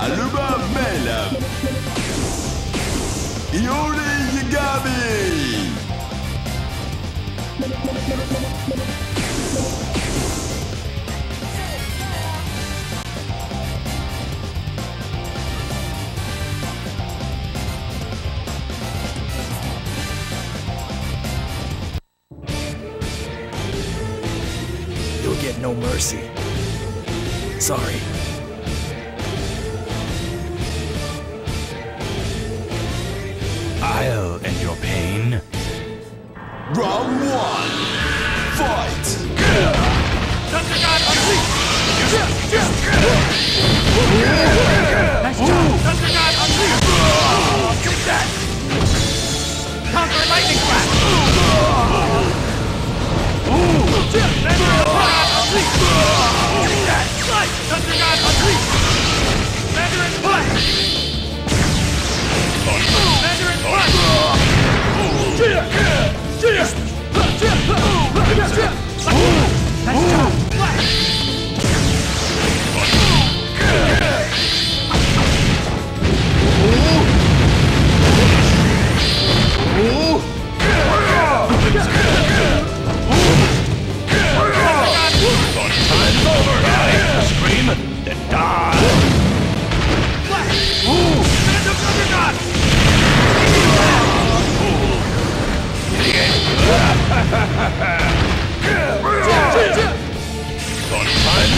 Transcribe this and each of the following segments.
Alba Meira, Iori Yagami. You'll get no mercy. Sorry. I'll end your pain. Round one. Fight. Nice job. Take that. Counter lightning blast. Take that. Light. Thunder God unleashed. Mandarin blast. Mandarin blast. Nice job! Time's over, guys! Scream and then die! Flash! Ooh! Stand up, Thundergod! Idiot! Time's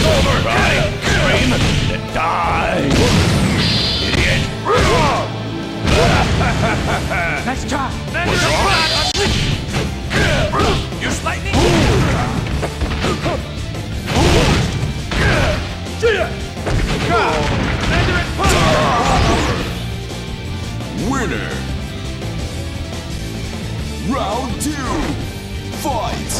over, right? Scream and die! Idiot! Nice job! What's wrong? Use lightning! Winner! Round 2! Fight!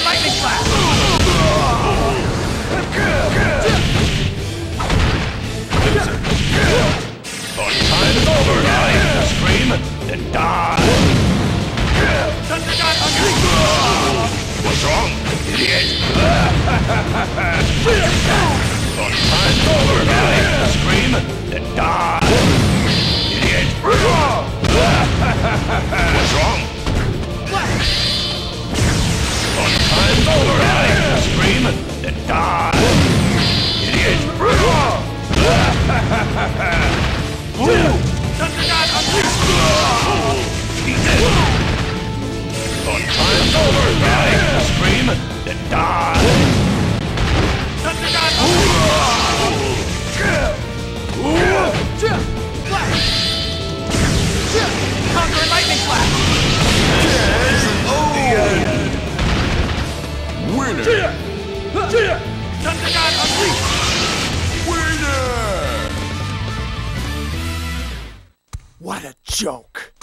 Lightning blast! Conquer lightning blast! Time's over, guys! Scream and die! Thunder God unleashed! What's wrong, idiot? Time's over, guys! Scream and die! What's wrong? Flash! Time's over, right? Scream and die! Idiot! Thunder God unleashed! He did it! Time's over, right? Scream and die! Thunder God unleashed! Flash! Conquer lightning blast! This is the end! Winner! Thunder God unleashed! Winner! What a joke!